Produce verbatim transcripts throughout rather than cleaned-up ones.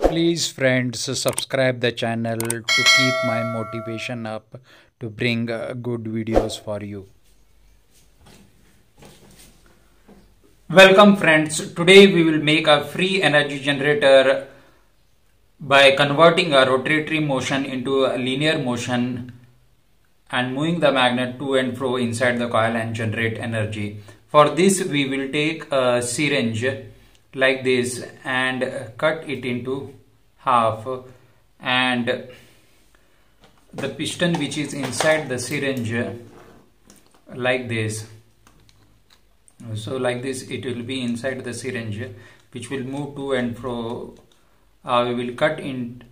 Please friends, subscribe the channel to keep my motivation up to bring good videos for you. Welcome friends, today we will make a free energy generator by converting a rotatory motion into a linear motion and moving the magnet to and fro inside the coil and generate energy. For this we will take a syringe like this and cut it into half, and the piston which is inside the syringe like this. So like this it will be inside the syringe, which will move to and fro. Uh, we will cut in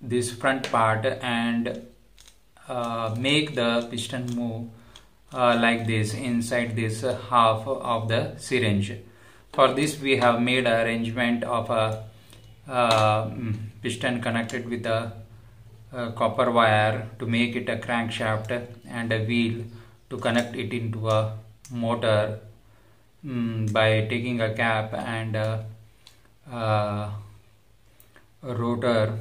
this front part and uh, make the piston move uh, like this inside this half of the syringe. For this we have made an arrangement of a uh, piston connected with a, a copper wire to make it a crankshaft, and a wheel to connect it into a motor um, by taking a cap and a, a rotor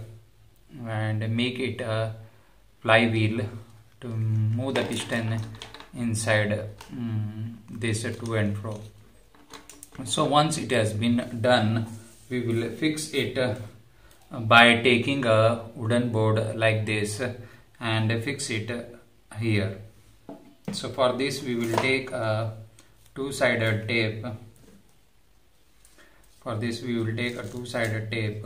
and make it a flywheel to move the piston inside um, this to and fro. So once it has been done, we will fix it uh, by taking a wooden board like this and fix it here. So for this we will take a two-sided tape. For this we will take a two-sided tape.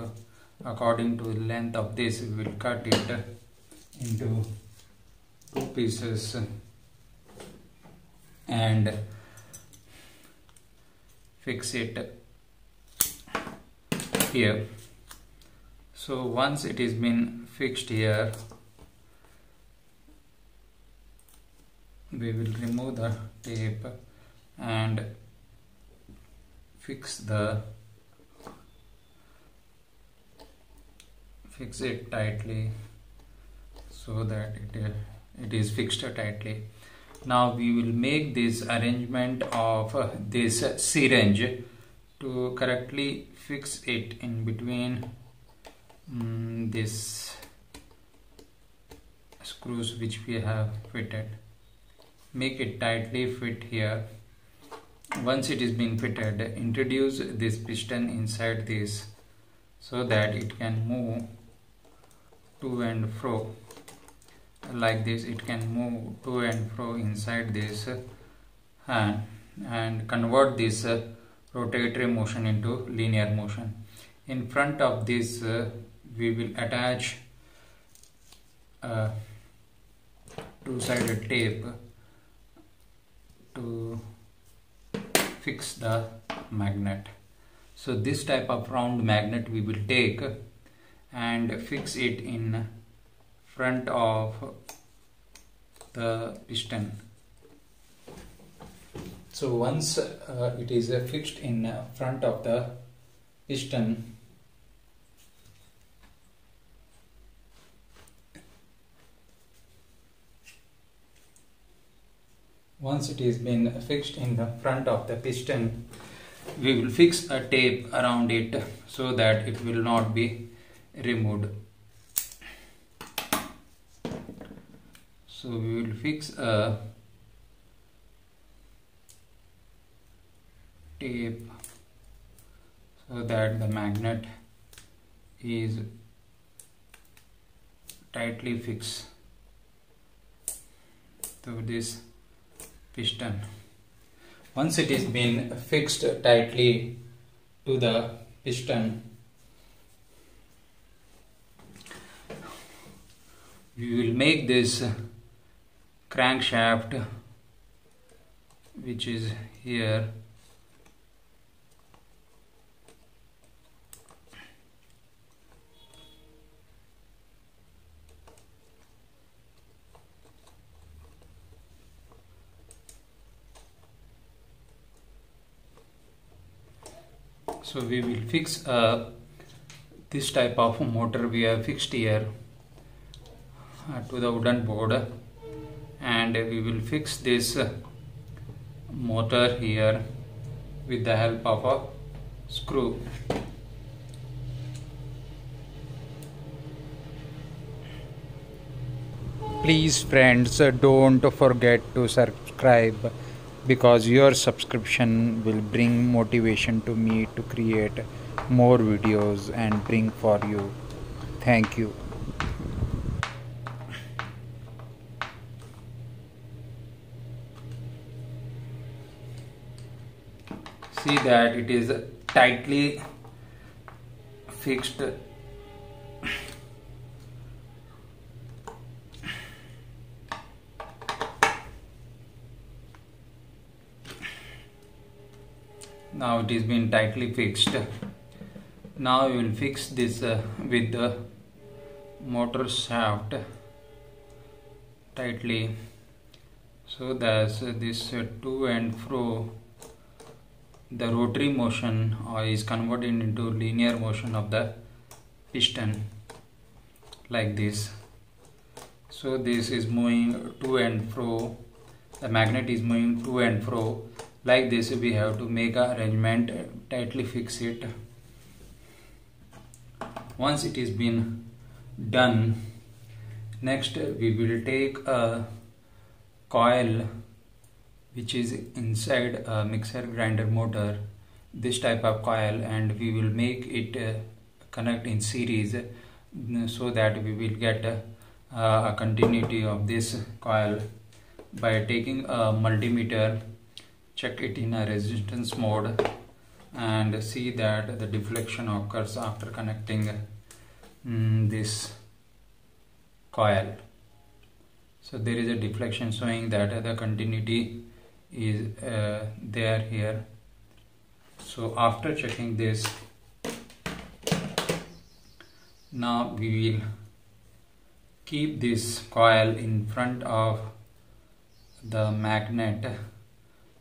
According to the length of this we will cut it into two pieces and fix it here. So once it is been fixed here, we will remove the tape and fix the fix it tightly so that it, it is fixed tightly. Now we will make this arrangement of this syringe to correctly fix it in between um, this screws which we have fitted. Make it tightly fit here. Once it is being fitted, introduce this piston inside this so that it can move to and fro. Like this it can move to and fro inside this hand and convert this uh, rotatory motion into linear motion. In front of this uh, we will attach uh, two-sided tape to fix the magnet. So this type of round magnet we will take and fix it in front of the piston. So once uh, it is uh, fixed in uh, front of the piston, once it is been fixed in the front of the piston, we will fix a tape around it so that it will not be removed. So we will fix a tape so that the magnet is tightly fixed to this piston. Once it is been fixed tightly to the piston, we will make this crankshaft which is here . So we will fix uh, this type of motor we have fixed here uh, to the wooden board, and we will fix this motor here with the help of a screw. Please friends, don't forget to subscribe, because your subscription will bring motivation to me to create more videos and bring for you. Thank you. See that it is tightly fixed. Now it is been tightly fixed. Now we will fix this uh, with the motor shaft tightly, so that uh, this uh, to and fro, the rotary motion uh, is converted into linear motion of the piston, like this. So this is moving to and fro, the magnet is moving to and fro. Like this, we have to make an arrangement, tightly fix it. Once it is been done, next we will take a coil which is inside a mixer grinder motor, this type of coil, and we will make it connect in series, so that we will get a continuity of this coil by taking a multimeter. Check it in a resistance mode and see that the deflection occurs after connecting mm, this coil. So there is a deflection showing that the continuity is uh, there here. So after checking this, now we will keep this coil in front of the magnet,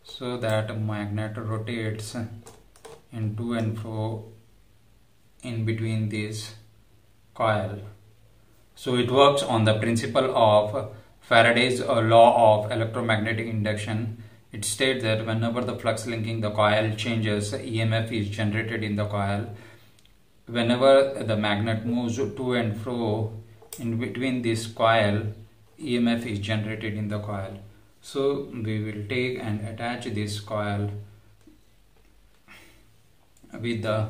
so that magnet rotates in to and fro in between this coil. So it works on the principle of Faraday's law of electromagnetic induction. It states that whenever the flux linking the coil changes, E M F is generated in the coil. Whenever the magnet moves to and fro in between this coil, E M F is generated in the coil. So we will take and attach this coil with the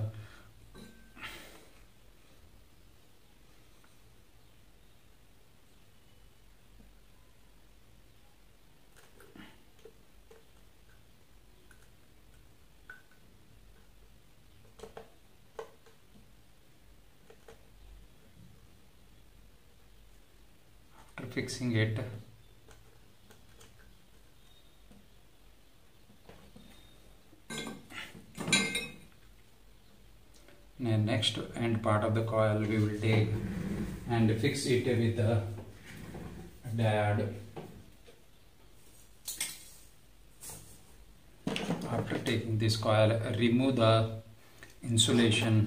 after fixing it. The next end part of the coil we will take and fix it with the diode. After taking this coil, remove the insulation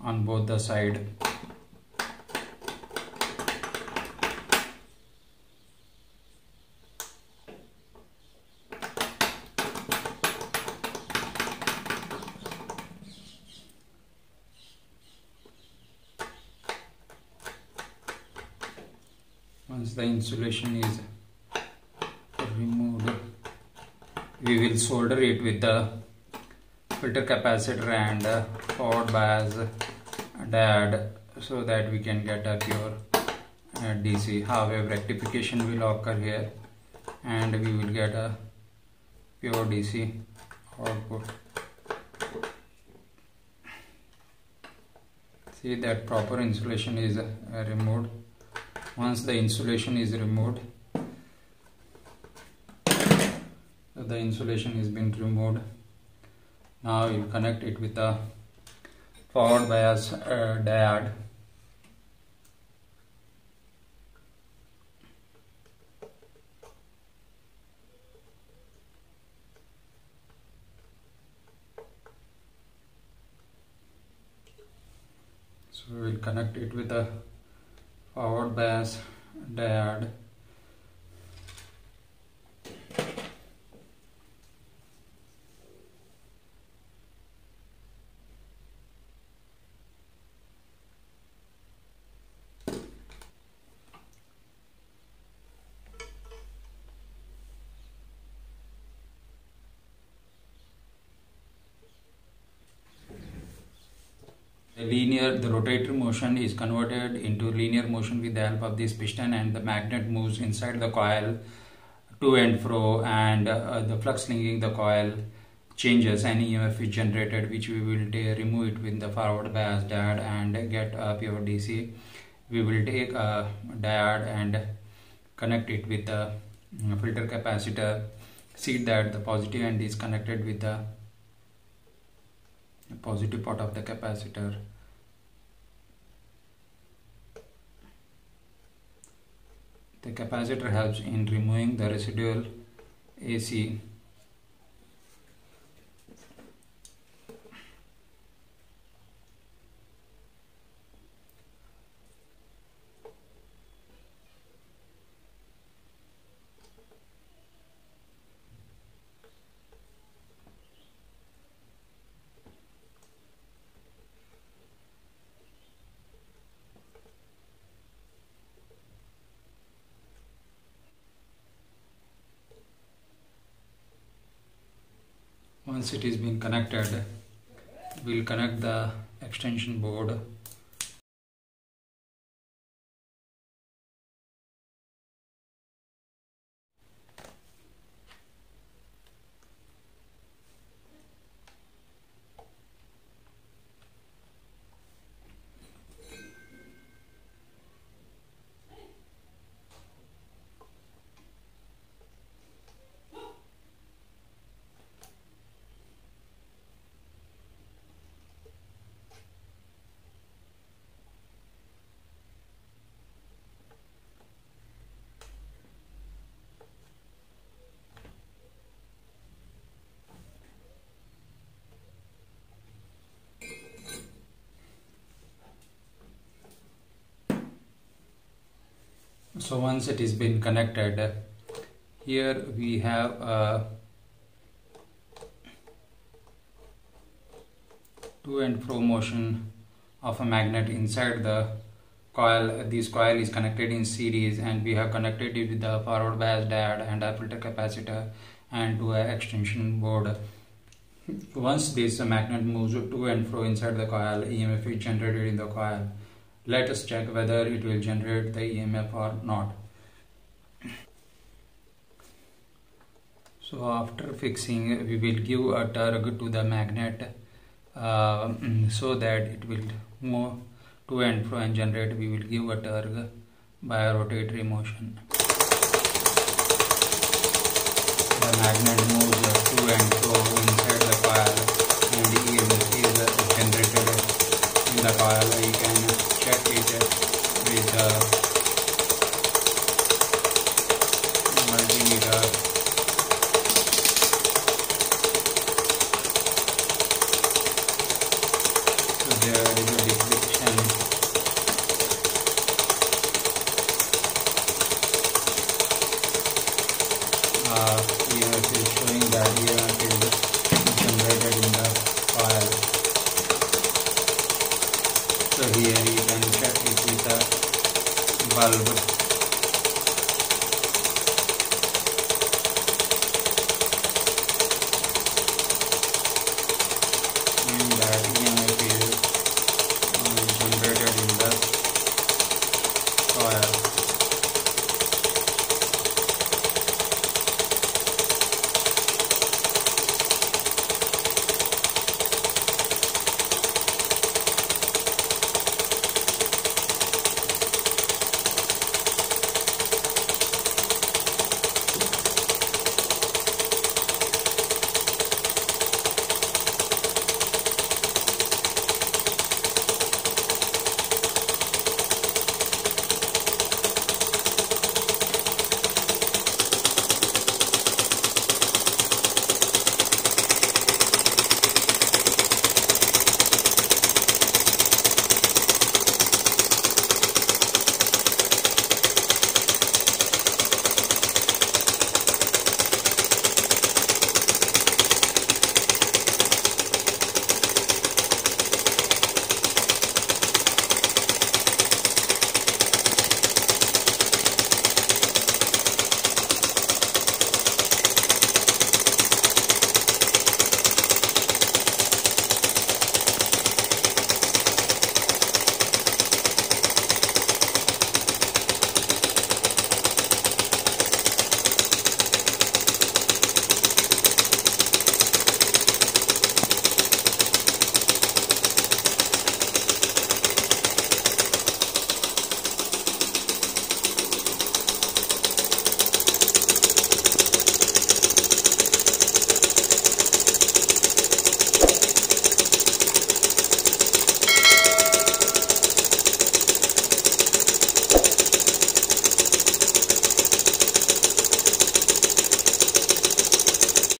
on both the sides. Once the insulation is removed, we will solder it with the filter capacitor and forward bias diode, so that we can get a pure uh, D C. However, rectification will occur here and we will get a pure D C output. See that proper insulation is uh, removed. Once the insulation is removed, the insulation has been removed. Now you connect it with the forward bias uh, diode. So we will connect it with the forward bias diode. The linear, the rotatory motion is converted into linear motion with the help of this piston, and the magnet moves inside the coil to and fro, and uh, the flux linking the coil changes and E M F is generated, which we will remove it with the forward bias diode and get a pure D C. We will take a diode and connect it with the filter capacitor. See that the positive end is connected with the positive part of the capacitor. The capacitor helps in removing the residual A C. Once it is being connected, we will connect the extension board. So once it is been connected, here we have a to and fro motion of a magnet inside the coil. This coil is connected in series, and we have connected it with the forward bias diode and a filter capacitor and to an extension board. Once this magnet moves to and fro inside the coil, E M F is generated in the coil. Let us check whether it will generate the E M F or not. So after fixing, we will give a tug to the magnet uh, so that it will move to and fro and generate. We will give a tug by a rotatory motion. The magnet moves to and fro inside the coil, and the E M F is generated in the coil. You can check it with the multimeter. So there is a deflection. Uh, here it is showing that here it is generated in the file. So here you can check it with a bulb.